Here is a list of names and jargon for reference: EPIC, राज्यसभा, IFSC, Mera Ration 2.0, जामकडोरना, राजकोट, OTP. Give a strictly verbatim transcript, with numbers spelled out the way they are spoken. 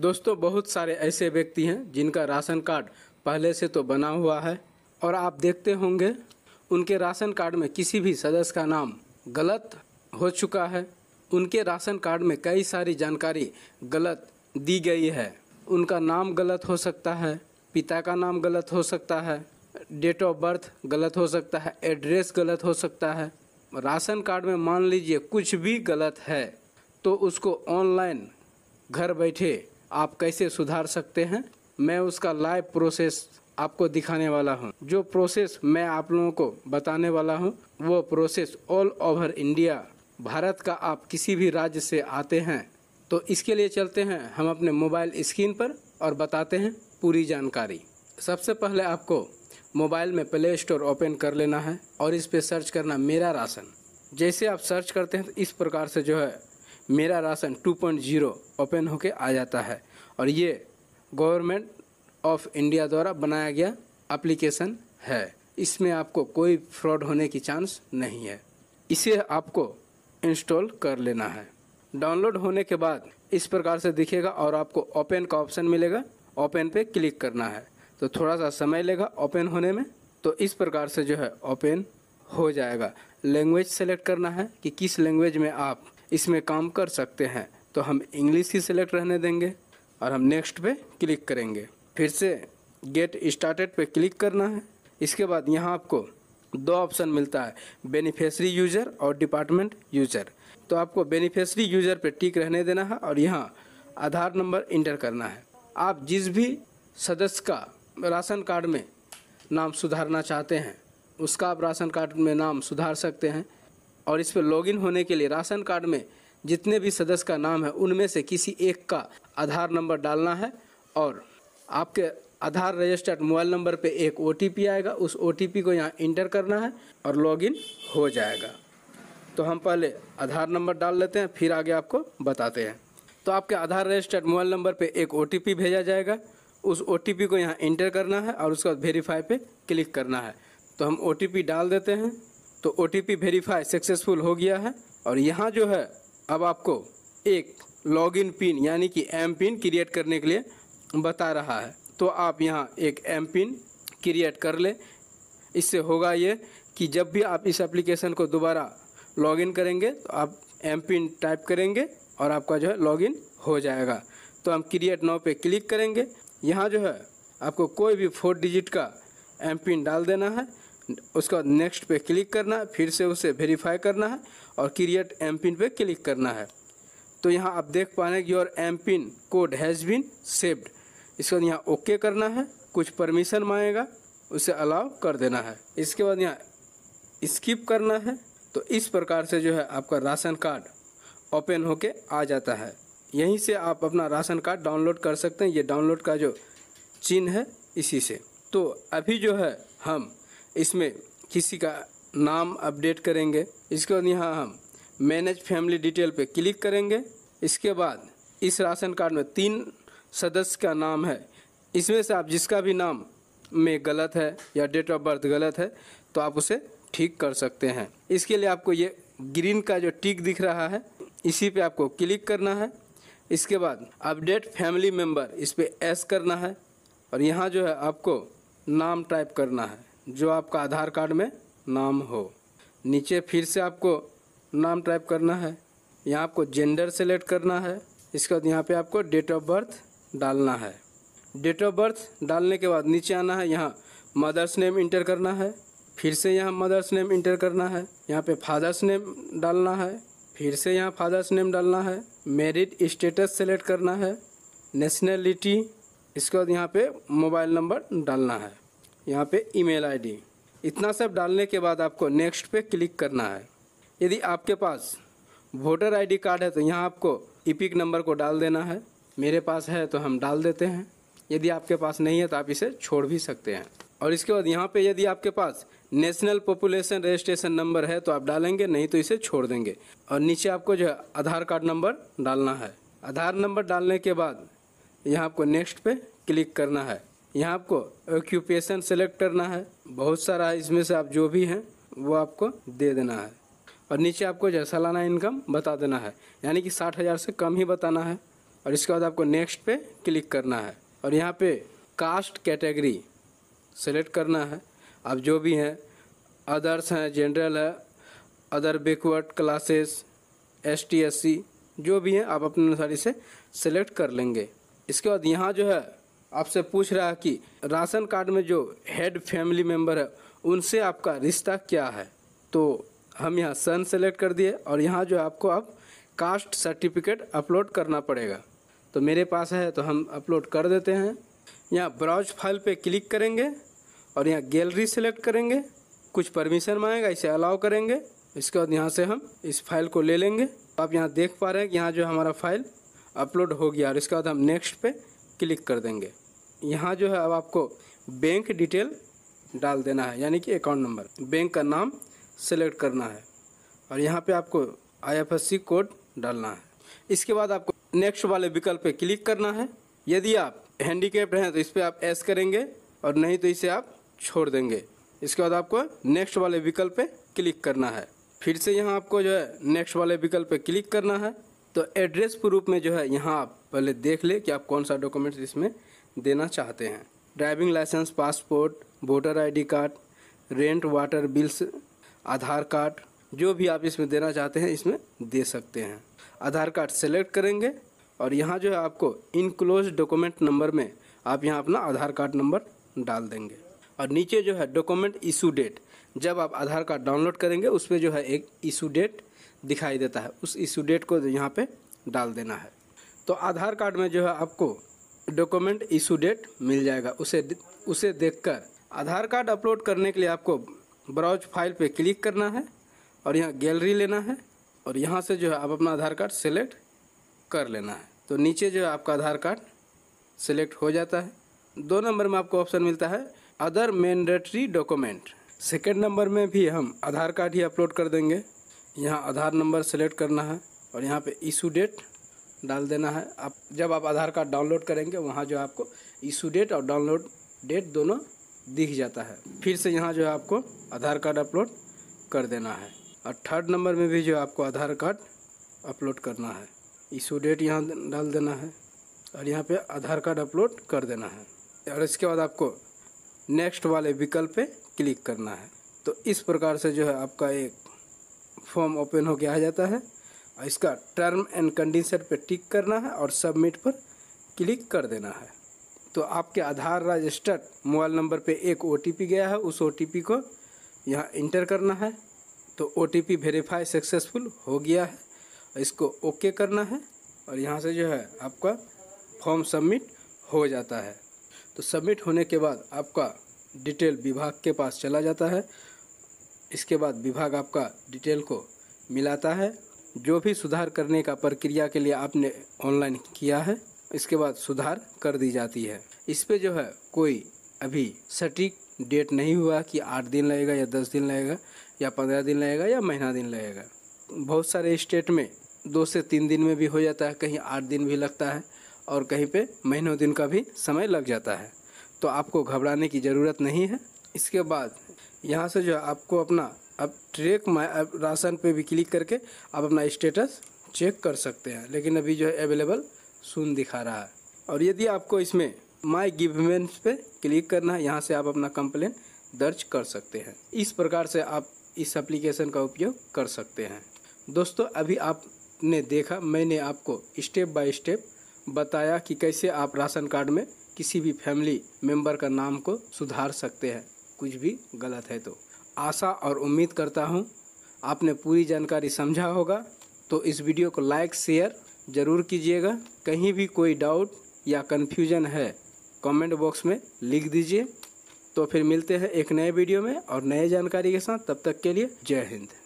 दोस्तों बहुत सारे ऐसे व्यक्ति हैं जिनका राशन कार्ड पहले से तो बना हुआ है और आप देखते होंगे उनके राशन कार्ड में किसी भी सदस्य का नाम गलत हो चुका है। उनके राशन कार्ड में कई सारी जानकारी गलत दी गई है। उनका नाम गलत हो सकता है, पिता का नाम गलत हो सकता है, डेट ऑफ बर्थ गलत हो सकता है, एड्रेस गलत हो सकता है। राशन कार्ड में मान लीजिए कुछ भी गलत है तो उसको ऑनलाइन घर बैठे आप कैसे सुधार सकते हैं, मैं उसका लाइव प्रोसेस आपको दिखाने वाला हूं। जो प्रोसेस मैं आप लोगों को बताने वाला हूं, वो process all over India, Bharat का आप किसी भी राज्य से आते हैं, तो इसके लिए चलते हैं हम अपने मोबाइल स्क्रीन पर और बताते हैं पूरी जानकारी। सबसे पहले आपको मोबाइल में प्ले स्टोर ओपन कर लेना है और इस पे सर्च करना मेरा राशन। जैसे आप सर्च करते हैं तो इस प्रकार से जो है मेरा ration two point zero open होके आ जाता है और ये गवर्नमेंट ऑफ इंडिया द्वारा बनाया गया एप्लीकेशन है। इसमें आपको कोई फ्रॉड होने की चांस नहीं है। इसे आपको इंस्टॉल कर लेना है। डाउनलोड होने के बाद इस प्रकार से दिखेगा और आपको ओपन का ऑप्शन मिलेगा, ओपन पे क्लिक करना है। तो थोड़ा सा समय लेगा ओपन होने में, तो इस प्रकार से जो है ओपन हो जाएगा। लैंग्वेज सेलेक्ट करना है कि किस लैंग्वेज में आप इसमें काम कर सकते हैं, तो हम इंग्लिश ही सिलेक्ट रहने देंगे और हम नेक्स्ट पे क्लिक करेंगे। फिर से गेट स्टार्टेड पे क्लिक करना है। इसके बाद यहाँ आपको दो ऑप्शन मिलता है, बेनिफिशियरी यूज़र और डिपार्टमेंट यूज़र। तो आपको बेनिफिशियरी यूज़र पर टिक रहने देना है और यहाँ आधार नंबर इंटर करना है। आप जिस भी सदस्य का राशन कार्ड में नाम सुधारना चाहते हैं उसका आप राशन कार्ड में नाम सुधार सकते हैं। और इस पर लॉगिन होने के लिए राशन कार्ड में जितने भी सदस्य का नाम है उनमें से किसी एक का आधार नंबर डालना है और आपके आधार रजिस्टर्ड मोबाइल नंबर पे एक ओटीपी आएगा, उस ओटीपी को यहाँ इंटर करना है और लॉगिन हो जाएगा। तो हम पहले आधार नंबर डाल लेते हैं, फिर आगे आपको बताते हैं। तो आपके आधार रजिस्टर्ड मोबाइल नंबर पर एक ओटीपी भेजा जाएगा, उस ओटीपी को यहाँ इंटर करना है और उसके बाद वेरीफाई पे क्लिक करना है। तो हम ओटीपी डाल देते हैं। तो ओटीपी वेरीफाई सक्सेसफुल हो गया है और यहाँ जो है अब आपको एक लॉगिन पिन यानी कि एम पिन क्रिएट करने के लिए बता रहा है। तो आप यहाँ एक एम पिन क्रिएट कर ले। इससे होगा ये कि जब भी आप इस एप्लीकेशन को दोबारा लॉगिन करेंगे तो आप एम पिन टाइप करेंगे और आपका जो है लॉगिन हो जाएगा। तो हम क्रिएट नाउ पे क्लिक करेंगे। यहाँ जो है आपको कोई भी फोर डिजिट का एम पिन डाल देना है, उसके बाद नेक्स्ट पे क्लिक करना है, फिर से उसे वेरीफाई करना है और क्रिएट एम पिन पे क्लिक करना है। तो यहाँ आप देख पाएंगे कि your M pin code has been saved. इसके बाद यहाँ ओके करना है। कुछ परमिशन मांगेगा, उसे अलाउ कर देना है। इसके बाद यहाँ स्किप करना है। तो इस प्रकार से जो है आपका राशन कार्ड ओपन होके आ जाता है। यहीं से आप अपना राशन कार्ड डाउनलोड कर सकते हैं। ये डाउनलोड का जो चिन्ह है इसी से। तो अभी जो है हम इसमें किसी का नाम अपडेट करेंगे। इसके बाद यहाँ हम मैनेज फैमिली डिटेल पे क्लिक करेंगे। इसके बाद इस राशन कार्ड में तीन सदस्य का नाम है, इसमें से आप जिसका भी नाम में गलत है या डेट ऑफ बर्थ गलत है तो आप उसे ठीक कर सकते हैं। इसके लिए आपको ये ग्रीन का जो टिक दिख रहा है इसी पर आपको क्लिक करना है। इसके बाद अपडेट फैमिली मेंबर, इस पर एस करना है और यहाँ जो है आपको नाम टाइप करना है जो आपका आधार कार्ड में नाम हो। नीचे फिर से आपको नाम टाइप करना है। यहाँ आपको जेंडर सेलेक्ट करना है। इसके बाद यहाँ पे आपको डेट ऑफ बर्थ डालना है। डेट ऑफ बर्थ डालने के बाद नीचे आना है, यहाँ मदर्स नेम इंटर करना है, फिर से यहाँ मदर्स नेम इंटर करना है, यहाँ पर फादर्स नेम डालना है, फिर से यहाँ फादर्स नेम डालना है, मैरिड स्टेटस सेलेक्ट करना है, नेशनलिटी, इसके बाद यहाँ पे मोबाइल नंबर डालना है, यहाँ पे ईमेल आईडी। इतना सब डालने के बाद आपको नेक्स्ट पे क्लिक करना है। यदि आपके पास वोटर आईडी कार्ड है तो यहाँ आपको ईपिक नंबर को डाल देना है। मेरे पास है तो हम डाल देते हैं, यदि आपके पास नहीं है तो आप इसे छोड़ भी सकते हैं। और इसके बाद यहाँ पे यदि आपके पास नेशनल पॉपुलेशन रजिस्ट्रेशन नंबर है तो आप डालेंगे, नहीं तो इसे छोड़ देंगे। और नीचे आपको जो है आधार कार्ड नंबर डालना है। आधार नंबर डालने के बाद यहाँ आपको नेक्स्ट पे क्लिक करना है। यहाँ आपको ऑक्यूपेशन सेलेक्ट करना है, बहुत सारा है, इसमें से आप जो भी हैं वो आपको दे देना है। और नीचे आपको जो है सालाना इनकम बता देना है, यानी कि साठ हज़ार से कम ही बताना है। और इसके बाद आपको नेक्स्ट पे क्लिक करना है और यहाँ पे कास्ट कैटेगरी सेलेक्ट करना है। आप जो भी हैं, अदर्स हैं, जनरल है, other backward classes, S T S C, जो भी हैं आप अपने अनुसार इसे सेलेक्ट कर लेंगे। इसके बाद यहाँ जो है आपसे पूछ रहा है कि राशन कार्ड में जो हेड फैमिली मेम्बर है उनसे आपका रिश्ता क्या है, तो हम यहाँ सन सेलेक्ट कर दिए और यहाँ जो है आपको आप कास्ट सर्टिफिकेट अपलोड करना पड़ेगा। तो मेरे पास है तो हम अपलोड कर देते हैं। यहाँ ब्राउज फाइल पे क्लिक करेंगे और यहाँ गैलरी सेलेक्ट करेंगे, कुछ परमिशन मांगेगा, इसे अलाउ करेंगे। इसके बाद यहाँ से हम इस फाइल को ले लेंगे। तो आप यहाँ देख पा रहे हैं कि यहाँ जो हमारा फाइल अपलोड हो गया और इसके बाद हम नेक्स्ट पे क्लिक कर देंगे। यहाँ जो है अब आपको बैंक डिटेल डाल देना है, यानी कि अकाउंट नंबर, बैंक का नाम सेलेक्ट करना है और यहाँ पे आपको I F S C code डालना है। इसके बाद आपको नेक्स्ट वाले विकल्प पे क्लिक करना है। यदि आप हैंडीकैप्ड हैं तो इस पर आप एस करेंगे और नहीं तो इसे आप छोड़ देंगे। इसके बाद आपको नेक्स्ट वाले विकल्प पे क्लिक करना है। फिर से यहाँ आपको जो है नेक्स्ट वाले विकल्प पे क्लिक करना है। तो एड्रेस प्रूफ में जो है यहाँ आप पहले देख ले कि आप कौन सा डॉक्यूमेंट्स इसमें देना चाहते हैं। Driving licence, passport, voter I D card, rent water bills, Aadhaar card, जो भी आप इसमें देना चाहते हैं इसमें दे सकते हैं। आधार कार्ड सेलेक्ट करेंगे और यहाँ जो है आपको इनक्लोज डॉक्यूमेंट नंबर में आप यहाँ अपना आधार कार्ड नंबर डाल देंगे और नीचे जो है डॉक्यूमेंट इशू डेट, जब आप आधार कार्ड डाउनलोड करेंगे उस पर जो है एक इशू डेट दिखाई देता है, उस इशू डेट को यहाँ पे डाल देना है। तो आधार कार्ड में जो है आपको डॉक्यूमेंट इशू डेट मिल जाएगा। उसे उसे देखकर आधार कार्ड अपलोड करने के लिए आपको ब्राउज फाइल पे क्लिक करना है और यहाँ गैलरी लेना है और यहाँ से जो है आप अपना आधार कार्ड सेलेक्ट कर लेना है। तो नीचे जो है आपका आधार कार्ड सेलेक्ट हो जाता है। दो नंबर में आपको ऑप्शन मिलता है other mandatory document, second number में भी हम आधार कार्ड ही अपलोड कर देंगे। यहाँ आधार नंबर सेलेक्ट करना है और यहाँ पे इशू डेट डाल देना है। आप जब आप आधार कार्ड डाउनलोड करेंगे वहाँ जो आपको इशू डेट और डाउनलोड डेट दोनों दिख जाता है। फिर से यहाँ जो है आपको आधार कार्ड अपलोड कर देना है और थर्ड नंबर में भी जो आपको आधार कार्ड अपलोड करना है, इशू डेट यहाँ डाल देना है और यहाँ पे आधार कार्ड अपलोड कर देना है और इसके बाद आपको नेक्स्ट वाले विकल्प पे क्लिक करना है। तो इस प्रकार से जो है आपका एक फॉर्म ओपन होके आ जाता है और इसका टर्म एंड कंडीशन पे टिक करना है और सबमिट पर क्लिक कर देना है। तो आपके आधार रजिस्टर्ड मोबाइल नंबर पे एक ओ टी पी गया है, उस ओ टी पी को यहाँ इंटर करना है। तो O T P verify successful हो गया है, इसको ओके करना है और यहाँ से जो है आपका फॉर्म सबमिट हो जाता है। तो सबमिट होने के बाद आपका डिटेल विभाग के पास चला जाता है। इसके बाद विभाग आपका डिटेल को मिलाता है, जो भी सुधार करने का प्रक्रिया के लिए आपने ऑनलाइन किया है इसके बाद सुधार कर दी जाती है। इस पे जो है कोई अभी सटीक डेट नहीं हुआ कि आठ दिन लगेगा या दस दिन लगेगा या पंद्रह दिन लगेगा या महीना दिन लगेगा। बहुत सारे स्टेट में दो से तीन दिन में भी हो जाता है, कहीं आठ दिन भी लगता है और कहीं पे महीनों दिन का भी समय लग जाता है। तो आपको घबराने की ज़रूरत नहीं है। इसके बाद यहाँ से जो है आपको अपना अब ट्रैक माय राशन पे भी क्लिक करके आप अपना स्टेटस चेक कर सकते हैं, लेकिन अभी जो है अवेलेबल सुन दिखा रहा है। और यदि आपको इसमें माय गिवमेंट्स पे क्लिक करना है, यहाँ से आप अपना कंप्लेन दर्ज कर सकते हैं। इस प्रकार से आप इस एप्लीकेशन का उपयोग कर सकते हैं। दोस्तों, अभी आपने देखा, मैंने आपको स्टेप बाय स्टेप बताया कि कैसे आप राशन कार्ड में किसी भी फैमिली मेंबर का नाम को सुधार सकते हैं, कुछ भी गलत है तो। आशा और उम्मीद करता हूं आपने पूरी जानकारी समझा होगा। तो इस वीडियो को लाइक शेयर ज़रूर कीजिएगा। कहीं भी कोई डाउट या कन्फ्यूजन है कमेंट बॉक्स में लिख दीजिए। तो फिर मिलते हैं एक नए वीडियो में और नए जानकारी के साथ। तब तक के लिए जय हिंद।